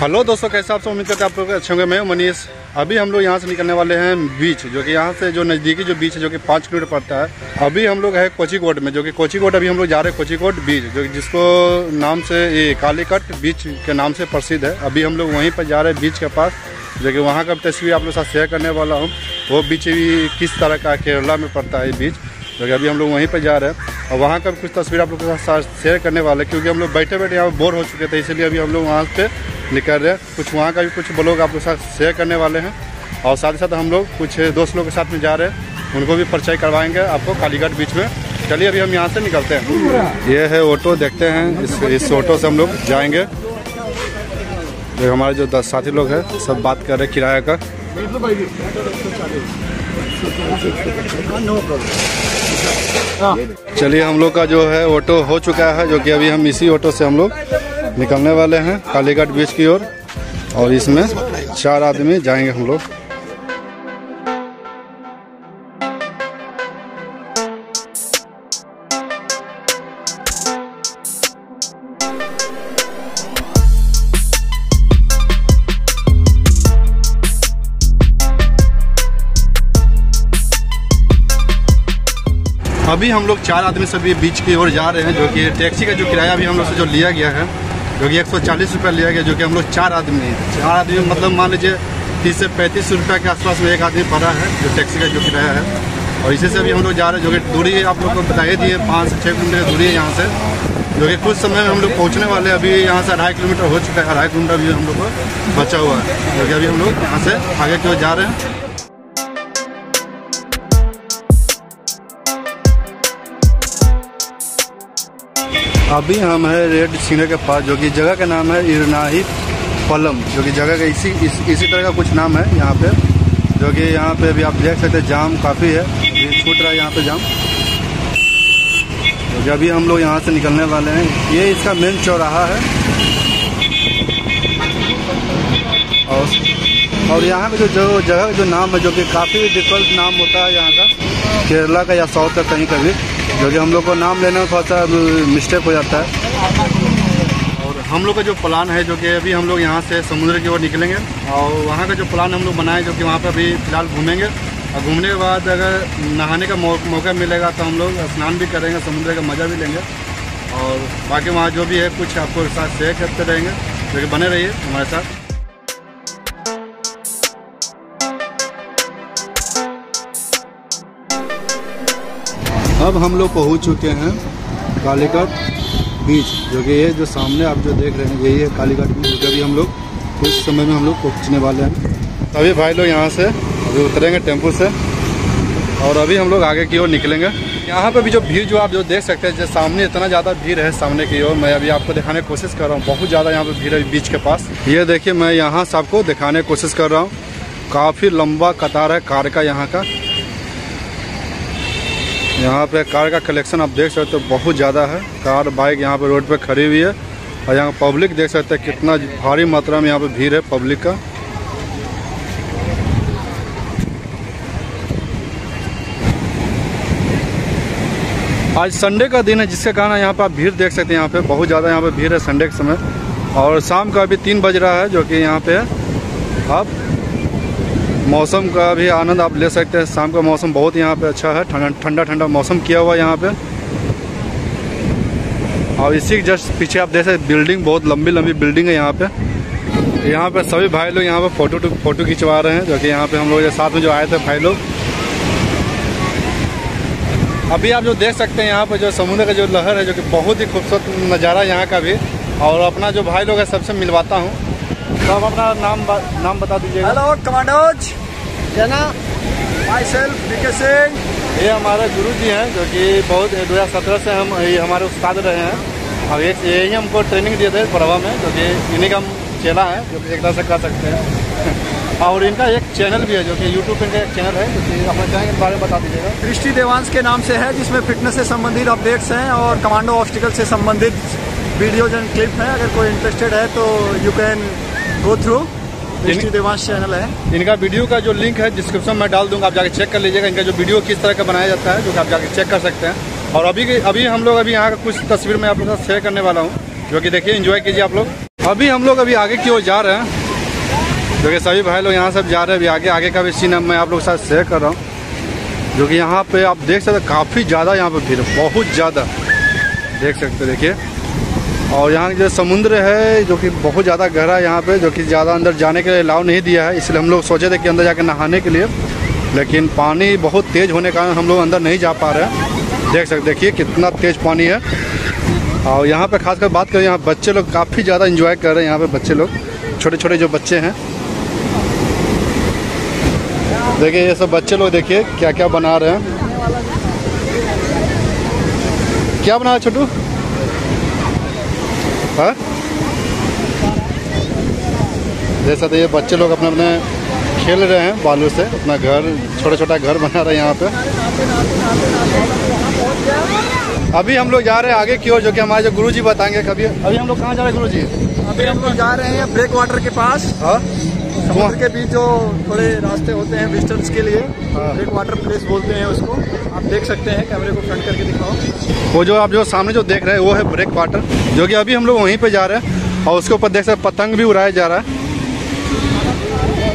Hello दोस्तों, कैसे आप सब? उम्मीद करते हैं आप लोग अच्छे होंगे। मैं हूं मनीष। अभी हम लोग यहां से निकलने वाले हैं बीच, जो कि यहां से जो नज़दीकी जो बीच है जो कि 5 किलोमीटर पड़ता है। अभी हम लोग है कोझिकोड में, जो कि कोझिकोड अभी हम लोग जा रहे हैं। कोझिकोड बीच जो जिसको नाम से ये कालीकट बीच के नाम से प्रसिद्ध है, अभी हम लोग वहीं पर जा रहे हैं बीच के पास, जो कि वहाँ का तस्वीर आप लोग साथ शेयर करने वाला हूँ। वो बीच भी किस तरह का केरला में पड़ता है ये बीच, जो कि अभी हम लोग वहीं पर जा रहे हैं और वहाँ का कुछ तस्वीर आप लोग के साथ शेयर करने वाले हैं। क्योंकि हम लोग बैठे बैठे यहाँ बोर हो चुके थे, इसलिए अभी हम लोग वहाँ से निकल रहे हैं। कुछ वहाँ का भी कुछ ब्लॉग आप लोग के साथ शेयर करने वाले हैं और साथ ही साथ हम लोग कुछ दोस्त लोग के साथ में जा रहे हैं, उनको भी परिचय करवाएँगे आपको कालीघाट बीच में। चलिए अभी हम यहाँ से निकलते हैं। ये है ऑटो, देखते हैं इस ऑटो से हम लोग जाएँगे। जो हमारे जो साथी लोग हैं सब बात कर रहे हैं किराया का। चलिए हम लोग का जो है ऑटो हो चुका है, जो कि अभी हम इसी ऑटो से हम लोग निकलने वाले हैं कालीघाट बीच की ओर और इसमें 4 आदमी जाएंगे हम लोग। अभी हम लोग 4 आदमी सभी बीच की ओर जा रहे हैं, जो कि टैक्सी का जो किराया अभी हम लोग से जो लिया गया है, जो कि 140 रुपया लिया गया, जो कि हम लोग 4 आदमी मतलब मान लीजिए 30 से 35 रुपये के आसपास में एक आदमी भरा है जो टैक्सी का जो किराया है। और इसी से अभी हम लोग जा रहे हैं, जो कि दूरी आप लोग को बताई दी है 5 से 6 किलोमीटर दूरी है यहाँ से, जो कि कुछ समय में हम लोग पहुँचने वाले हैं। अभी यहाँ से 2.5 किलोमीटर हो चुका है, 2.5 किलोमीटर अभी हम लोग को बचा हुआ है, जो कि अभी हम लोग यहाँ से आगे की ओर जा रहे हैं। अभी हम है रेड सिंगर के पास, जो कि जगह का नाम है इरनाही पलम, जो कि जगह का इसी तरह का कुछ नाम है यहाँ पे, जो कि यहाँ पे अभी आप देख सकते हैं जाम काफ़ी है, छूट रहा है यहाँ पे जाम। तो अभी हम लोग यहाँ से निकलने वाले हैं। ये इसका मेन चौराहा है और यहाँ पे जो जगह जो नाम है, जो कि काफ़ी डिफरेंट नाम होता है यहाँ का, केरला का या साउथ का कहीं का भी, जो कि हम लोग को नाम लेने में थोड़ा सा मिस्टेक हो जाता है। और हम लोग का जो प्लान है, जो कि अभी हम लोग यहाँ से समुद्र की ओर निकलेंगे और वहाँ का जो प्लान हम लोग बनाए, जो कि वहाँ पर अभी फ़िलहाल घूमेंगे और घूमने के बाद अगर नहाने का मौका मिलेगा तो हम लोग स्नान भी करेंगे, समुद्र का मज़ा भी लेंगे और बाकी वहाँ जो भी है कुछ आपको साथ शेयर करते रहेंगे, जो कि बने रहिए हमारे साथ। अब हम लोग पहुंच चुके हैं कालीघाट बीच, जो कि ये जो सामने आप जो देख रहे हैं यही है कालीघाट बीच, जो भी हम लोग कुछ समय में हम लोग पहुँचने वाले हैं। अभी भाई लोग यहाँ से अभी उतरेंगे टेम्पो से और अभी हम लोग आगे की ओर निकलेंगे। यहाँ पर भी जो भीड़ जो आप जो देख सकते हैं, जो सामने इतना ज़्यादा भीड़ है सामने की ओर, मैं अभी आपको दिखाने की कोशिश कर रहा हूँ। बहुत ज़्यादा यहाँ पर भीड़ है बीच के पास। ये देखिए, मैं यहाँ से आपको दिखाने की कोशिश कर रहा हूँ। काफ़ी लंबा कतार है कार का यहाँ का। यहाँ पे कार का कलेक्शन आप देख सकते हो बहुत ज़्यादा है। कार बाइक यहाँ पे रोड पे खड़ी हुई है और यहाँ पब्लिक देख सकते हैं कितना भारी मात्रा में यहाँ पे भीड़ है पब्लिक का। आज संडे का दिन है जिसके कारण यहाँ पे आप भीड़ देख सकते हैं। यहाँ पे बहुत ज़्यादा यहाँ पे भीड़ है संडे के समय और शाम का अभी 3 बज रहा है, जो कि यहाँ पे आप मौसम का भी आनंद आप ले सकते हैं। शाम का मौसम बहुत यहाँ पे अच्छा है, ठंडा ठंडा मौसम किया हुआ है यहाँ पे। और इसी के जस्ट पीछे आप देख सकते हैं बिल्डिंग, बहुत लंबी लंबी बिल्डिंग है यहाँ पे। यहाँ पे सभी भाई लोग यहाँ पे फोटो खिंचवा रहे हैं, जो कि यहाँ पे हम लोग साथ में जो आए थे भाई लोग। अभी आप जो देख सकते हैं यहाँ पर जो समुद्र का जो लहर है, जो कि बहुत ही खूबसूरत नज़ारा यहाँ का भी। और अपना जो भाई लोग है सबसे मिलवाता हूँ, तो आप अपना नाम बता दीजिएगा। हेलो कमांडोज, क्या ना? Myself MK Singh. ये हमारे गुरुजी हैं, जो कि बहुत 2017 से हम हमारे उस्ताद रहे हैं और यही हमको ट्रेनिंग दिए थे प्रभा में, जो कि इन्हीं का हम चेला है, जो कि एक तरह से कह सकते हैं। और इनका एक चैनल भी है, जो कि यूट्यूब पर इनका एक चैनल है, जो कि अपने चैनल के बारे में बता दीजिएगा। दृष्टि देवांश के नाम से है, जिसमें फिटनेस से संबंधित अपडेट्स हैं और कमांडो ऑब्स्टिकल से संबंधित वीडियोज एंड क्लिप हैं। अगर कोई इंटरेस्टेड है तो यू कैन गो थ्रू दृष्टि देवांश चैनल है। इनका वीडियो का जो लिंक है डिस्क्रिप्शन में डाल दूंगा, आप जाके चेक कर लीजिएगा इनका जो वीडियो किस तरह का बनाया जाता है, जो कि आप जाके चेक कर सकते हैं। और अभी हम लोग यहाँ का कुछ तस्वीर मैं आप लोगों के साथ शेयर करने वाला हूँ, जो कि देखिए एंजॉय कीजिए आप लोग। अभी हम लोग अभी आगे की ओर जा रहे हैं, जो कि सभी भाई लोग यहाँ सब जा रहे हैं। अभी आगे आगे का भी सीन मैं आप लोग के साथ शेयर कर रहा हूँ, जो कि यहाँ पे आप देख सकते हैं काफ़ी ज़्यादा यहाँ पे भीड़, बहुत ज़्यादा देख सकते हैं, देखिए। और यहाँ जो समुद्र है जो कि बहुत ज़्यादा गहरा है यहाँ पे, जो कि ज़्यादा अंदर जाने के लिए अलाउ नहीं दिया है, इसलिए हम लोग सोचे थे कि अंदर जाकर नहाने के लिए, लेकिन पानी बहुत तेज़ होने के कारण हम लोग अंदर नहीं जा पा रहे हैं। देख सकते देखिए कितना तेज़ पानी है। और यहाँ पे खासकर बात करें, यहाँ बच्चे लोग काफ़ी ज़्यादा एंजॉय कर रहे हैं। यहाँ पे बच्चे लोग, छोटे छोटे जो बच्चे हैं, देखिए ये सब बच्चे लोग, देखिए क्या क्या बना रहे हैं। क्या बना रहा है छोटू? हाँ, जैसा तो ये बच्चे लोग अपने अपने खेल रहे हैं बालू से, अपना घर, छोटा छोटा घर बना रहे हैं यहाँ पे। अभी हम लोग जा रहे हैं आगे की ओर, जो कि हमारे जो गुरुजी बताएंगे। कभी अभी हम लोग कहाँ जा रहे हैं गुरुजी? अभी हम लोग जा रहे हैं ब्रेक वाटर के पास, समुद्र के बीच जो थोड़े रास्ते होते हैं विजिटर्स के लिए, ब्रेक वाटर प्लेस बोलते हैं उसको। आप देख सकते हैं, कैमरे को फ्रंट करके दिखाओ, वो जो आप जो सामने जो देख रहे हैं वो है ब्रेक वाटर, जो कि अभी हम लोग वहीं पर जा रहे हैं। और उसके ऊपर देख सकते पतंग भी उड़ाया जा रहा है।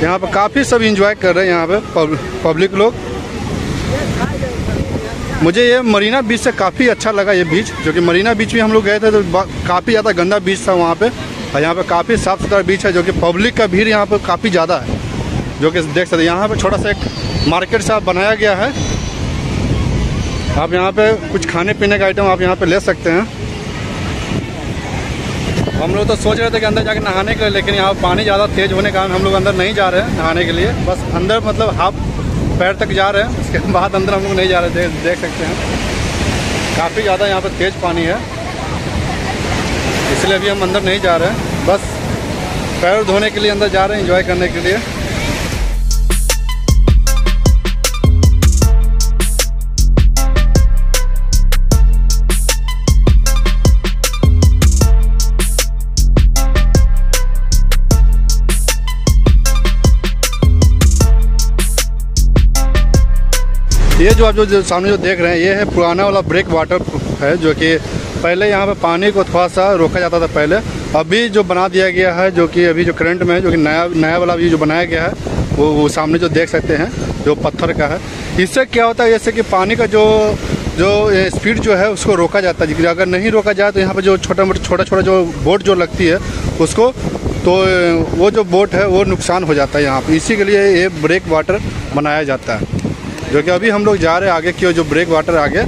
यहाँ पर काफ़ी सब इंजॉय कर रहे हैं यहाँ पर पब्लिक लोग। मुझे ये मरीना बीच से काफ़ी अच्छा लगा ये बीच, जो कि मरीना बीच भी हम लोग गए थे तो काफ़ी ज़्यादा गंदा बीच था वहाँ पे, और यहाँ पे काफ़ी साफ़ सुथरा बीच है, जो कि पब्लिक का भीड़ यहाँ पे काफ़ी ज़्यादा है, जो कि देख सकते हैं। यहाँ पे छोटा सा एक मार्केट सा बनाया गया है, आप यहाँ पे कुछ खाने पीने का आइटम आप यहाँ पर ले सकते हैं। हम लोग तो सोच रहे थे कि अंदर जाके नहाने के लिए, लेकिन यहाँ पानी ज़्यादा तेज़ होने के कारण हम लोग अंदर नहीं जा रहे हैं नहाने के लिए। बस अंदर मतलब हाफ पैर तक जा रहे हैं, उसके बाद अंदर हम लोग नहीं जा रहे। देख सकते हैं काफ़ी ज़्यादा यहाँ पर तेज़ पानी है, इसलिए अभी हम अंदर नहीं जा रहे हैं, बस पैर धोने के लिए अंदर जा रहे हैं, एंजॉय करने के लिए। ये जो आप जो सामने जो देख रहे हैं, ये है पुराना वाला ब्रेक वाटर है, जो कि पहले यहाँ पे पानी को थोड़ा सा रोका जाता था पहले, अभी जो बना दिया गया है, जो कि अभी जो करंट में है, जो कि नया वाला अभी जो बनाया गया है वो सामने जो देख सकते हैं, जो पत्थर का है। इससे क्या होता है, जैसे कि पानी का जो जो स्पीड जो है उसको रोका जाता है, अगर नहीं रोका जाए तो यहाँ पर जो छोटा छोटा जो बोट जो लगती है उसको, तो वो जो बोट है वो नुकसान हो जाता है यहाँ पर, इसी के लिए ये ब्रेक वाटर बनाया जाता है। जो कि अभी हम लोग जा रहे हैं आगे की ओर, जो ब्रेक वाटर आगे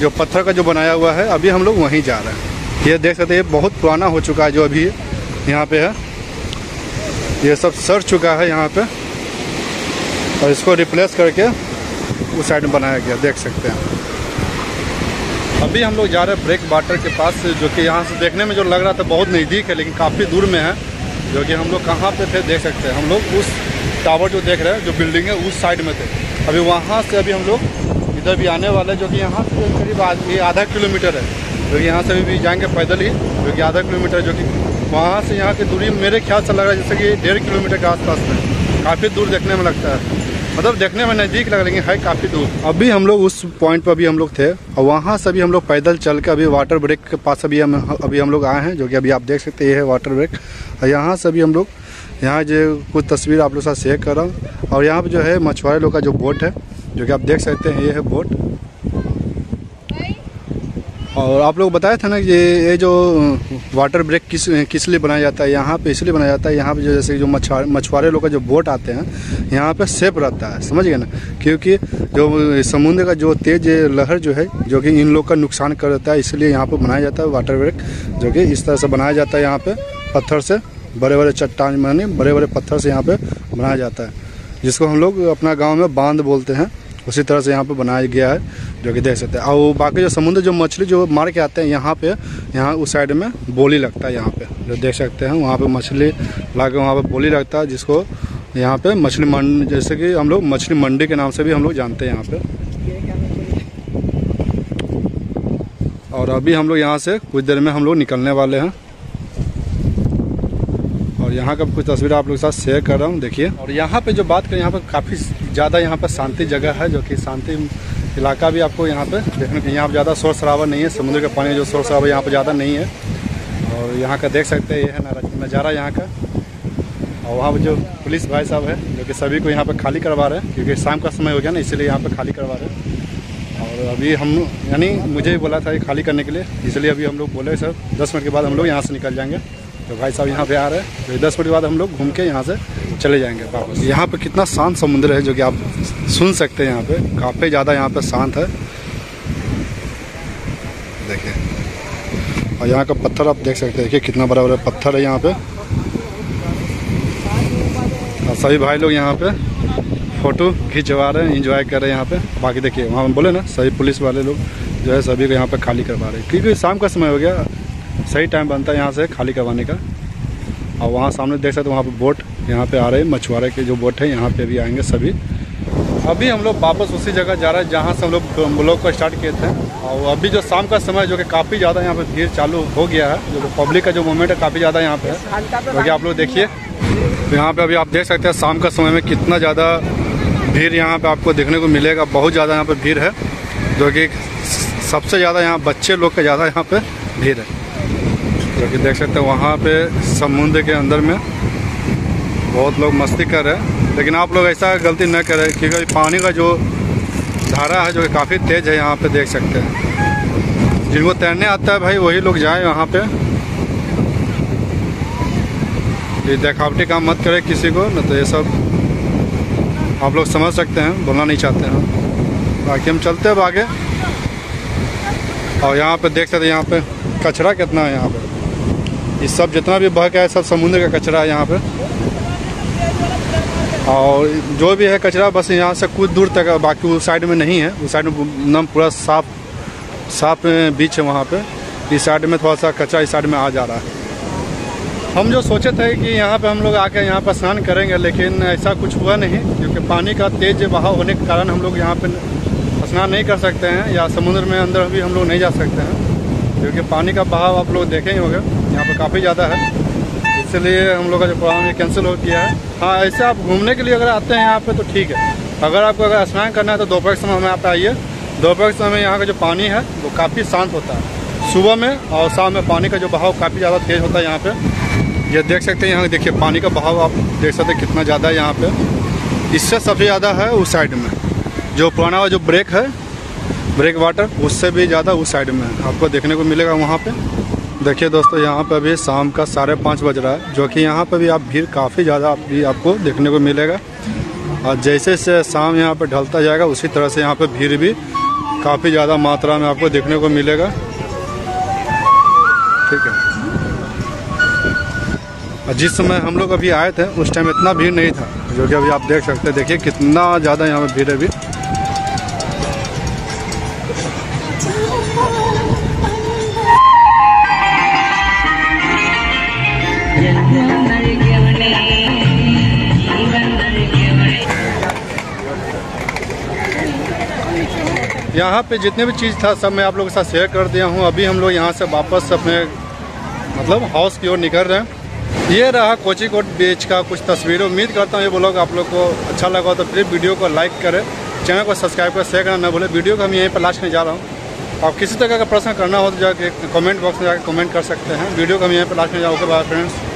जो पत्थर का जो बनाया हुआ है, अभी हम लोग वहीं जा रहे हैं। ये देख सकते हैं बहुत पुराना हो चुका है, जो अभी यहाँ पे है ये सब सड़ चुका है यहाँ पे, और इसको रिप्लेस करके उस साइड में बनाया गया, देख सकते हैं। अभी हम लोग जा रहे हैं ब्रेक वाटर के पास, जो कि यहाँ से देखने में जो लग रहा था बहुत नज़दीक है, लेकिन काफ़ी दूर में है। जो कि हम लोग कहाँ पे थे देख सकते हैं, हम लोग उस टावर जो देख रहे हैं, जो बिल्डिंग है उस साइड में थे। अभी वहाँ से अभी हम लोग इधर भी आने वाले, जो कि यहाँ से करीब आधा किलोमीटर है, जो कि यहाँ से अभी भी जाएंगे पैदल ही, जो कि आधा किलोमीटर, जो कि वहाँ से यहाँ की दूरी मेरे ख्याल से लग रहा है जैसे कि 1.5 किलोमीटर के आसपास में, काफ़ी दूर देखने में लगता है, मतलब देखने में नज़दीक लग रही है, काफ़ी दूर। अभी हम लोग उस पॉइंट पर अभी हम लोग थे, और वहाँ से अभी हम लोग पैदल चल के अभी वाटर ब्रेक के पास अभी हम लोग आए हैं, जो कि अभी आप देख सकते हैं ये है वाटर ब्रेक। और यहाँ से अभी हम लोग यहाँ जो कुछ तस्वीर आप लोग साथ शेयर कर रहा हूँ। और यहाँ पे जो है मछुआरे लोग का जो बोट है, जो कि आप देख सकते हैं ये है बोट। और आप लोग बताया था ना ये जो वाटर ब्रेक किस लिए बनाया जाता है, यहाँ पे इसलिए बनाया जाता है, यहाँ पे जो जैसे जो मछुआरे लोग का जो बोट आते हैं यहाँ पे सेफ रहता है, समझ गए ना, क्योंकि जो समुद्र का जो तेज़ लहर जो है, जो कि इन लोग का नुकसान कर देता है, इसलिए यहाँ पर बनाया जाता है वाटर ब्रेक, जो कि इस तरह से बनाया जाता है यहाँ पर पत्थर से, बड़े बड़े चट्टान माने बड़े बड़े पत्थर से यहाँ पे बनाया जाता है, जिसको हम लोग अपना गांव में बांध बोलते हैं, उसी तरह से यहाँ पे बनाया गया है, जो कि देख सकते हैं। और बाकी जो समुद्र जो मछली जो मार के आते हैं यहाँ पे, यहाँ उस साइड में बोली लगता है, यहाँ पे जो देख सकते हैं वहाँ पे मछली ला के वहाँ पर बोली लगता है, जिसको यहाँ पर मछली मंडी, जैसे कि हम लोग मछली मंडी के नाम से भी हम लोग जानते हैं यहाँ पर। और अभी हम लोग यहाँ से कुछ देर में हम लोग निकलने वाले हैं, यहाँ का कुछ तस्वीर आप लोग के साथ शेयर कर रहा हूँ, देखिए। और यहाँ पे जो बात करें, यहाँ पर काफ़ी ज़्यादा यहाँ पर शांति जगह है, जो कि शांति इलाका भी आपको यहाँ पे देखने को, यहाँ पर ज़्यादा शोर शराबा नहीं है, समुद्र के पानी जो शोर शराबा यहाँ पर ज़्यादा नहीं है। और यहाँ का देख सकते हैं ये है नज़ारा यहाँ का। और वहाँ जो पुलिस भाई साहब है जो कि सभी को यहाँ पर खाली करवा रहे हैं, क्योंकि शाम का समय हो गया ना, इसलिए यहाँ पर खाली करवा रहे हैं। और अभी हम यानी मुझे ही बोला था ये खाली करने के लिए, इसलिए अभी हम लोग बोले सर 10 मिनट के बाद हम लोग यहाँ से निकल जाएंगे। तो भाई साहब यहाँ पे आ रहे हैं, तो 10 मिनट के बाद हम लोग घूम के यहाँ से चले जाएंगे वापस। यहाँ पे कितना शांत समुद्र है जो कि आप सुन सकते हैं, यहाँ पे काफ़ी ज़्यादा यहाँ पे शांत है, देखिए। और यहाँ का पत्थर आप देख सकते हैं कि कितना बड़ा बड़ा पत्थर है यहाँ पे। और सभी भाई लोग यहाँ पे फ़ोटो खिंचवा रहे हैं, इंजॉय कर रहे हैं यहाँ पे। बाकी देखिए वहाँ बोले ना सभी पुलिस वाले लोग जो है सभी को यहाँ पे खाली करवा रहे हैं, क्योंकि शाम का समय हो गया, सही टाइम बनता है यहाँ से खाली करवाने का। और वहाँ सामने देख सकते हैं वहाँ पे बोट यहाँ पे आ रहे हैं, मछुआरे के जो बोट है यहाँ पे भी आएंगे सभी। अभी हम लोग वापस उसी जगह जा रहे हैं जहाँ से हम लोग ब्लॉग को स्टार्ट किए थे। और अभी जो शाम का समय जो कि काफ़ी ज़्यादा यहाँ पर भीड़ चालू हो गया है, जो पब्लिक का जो मूवमेंट है काफ़ी ज़्यादा यहाँ पर है, क्योंकि आप लोग देखिए। तो यहाँ पर अभी आप देख सकते हैं शाम का समय में कितना ज़्यादा भीड़ यहाँ पे आपको देखने को मिलेगा। बहुत ज़्यादा यहाँ पे भीड़ है, जो कि सबसे ज़्यादा यहाँ बच्चे लोग का ज़्यादा यहाँ पे भीड़ है, जो कि देख सकते हैं वहाँ पे समुद्र के अंदर में बहुत लोग मस्ती कर रहे हैं। लेकिन आप लोग ऐसा गलती न करें, क्योंकि पानी का जो धारा है जो कि काफ़ी तेज़ है, यहाँ पर देख सकते हैं। जिनको तैरने आता है भाई वही लोग जाएँ वहाँ पर, ये देखावटी काम मत करें किसी को, न तो ये सब आप लोग समझ सकते हैं, बोलना नहीं चाहते हैं। बाकी हम चलते हैं आगे। और यहाँ पे देख सकते हैं यहाँ पे कचरा कितना है, यहाँ पे ये सब जितना भी बह गया है सब समुद्र का कचरा है यहाँ पे। और जो भी है कचरा बस यहाँ से कुछ दूर तक, बाकी उस साइड में नहीं है, उस साइड में एकदम पूरा साफ साफ बीच है वहाँ पे। इस साइड में थोड़ा सा कचरा इस साइड में आ जा रहा है। हम जो सोचे थे कि यहाँ पे हम लोग आके यहाँ पर स्नान करेंगे, लेकिन ऐसा कुछ हुआ नहीं, क्योंकि पानी का तेज़ बहाव होने के कारण हम लोग यहाँ पे स्नान नहीं कर सकते हैं, या समुद्र में अंदर भी हम लोग नहीं जा सकते हैं, क्योंकि पानी का बहाव आप लोग देखे ही होगा यहाँ पे काफ़ी ज़्यादा है। इसलिए हम लोग का जो प्रोग्राम कैंसिल हो गया है। हाँ, ऐसे आप घूमने के लिए अगर आते हैं यहाँ पर तो ठीक है, अगर आपको अगर स्नान करना है तो दोपहर के समय में आप आइए। दोपहर के समय यहाँ का जो पानी है वो काफ़ी शांत होता है, सुबह में और शाम में पानी का जो बहाव काफ़ी ज़्यादा तेज़ होता है यहाँ पर। ये देख सकते हैं यहाँ देखिए पानी का बहाव आप देख सकते हैं कितना ज़्यादा है यहाँ पे। इससे सबसे ज़्यादा है उस साइड में जो पुराना जो ब्रेक है, ब्रेक वाटर, उससे भी ज़्यादा उस साइड में आपको देखने को मिलेगा वहाँ पे। देखिए दोस्तों यहाँ पे अभी शाम का 5:30 बज रहा है, जो कि यहाँ पे भी आप भीड़ काफ़ी ज़्यादा अभी आपको देखने को मिलेगा। और जैसे जैसे शाम यहाँ पर ढलता जाएगा उसी तरह से यहाँ पर भीड़ भी काफ़ी ज़्यादा मात्रा में आपको देखने को मिलेगा, ठीक है। जिस समय हम लोग अभी आए थे उस टाइम इतना भीड़ नहीं था, जो कि अभी आप देख सकते हैं। देखिए कितना ज़्यादा यहाँ पे भीड़ है अभी। यहाँ पे जितने भी चीज़ था सब मैं आप लोगों के साथ शेयर कर दिया हूँ। अभी हम लोग यहाँ से वापस अपने मतलब हाउस की ओर निकल रहे हैं। ये रहा कोझिकोड बीच का कुछ तस्वीर। उम्मीद करता हूँ ये ब्लॉग आप लोग को अच्छा लगा हो, तो प्लीज़ वीडियो को लाइक करें, चैनल को सब्सक्राइब करें, शेयर करना ना भूलें। वीडियो को हम यहीं पर लास्ट में जा रहा हूँ। आप किसी तरह का प्रश्न करना हो तो जाके कमेंट बॉक्स में जाकर कमेंट कर सकते हैं। वीडियो को हम यहीं पर लास्ट में जाओगे। Bye friends.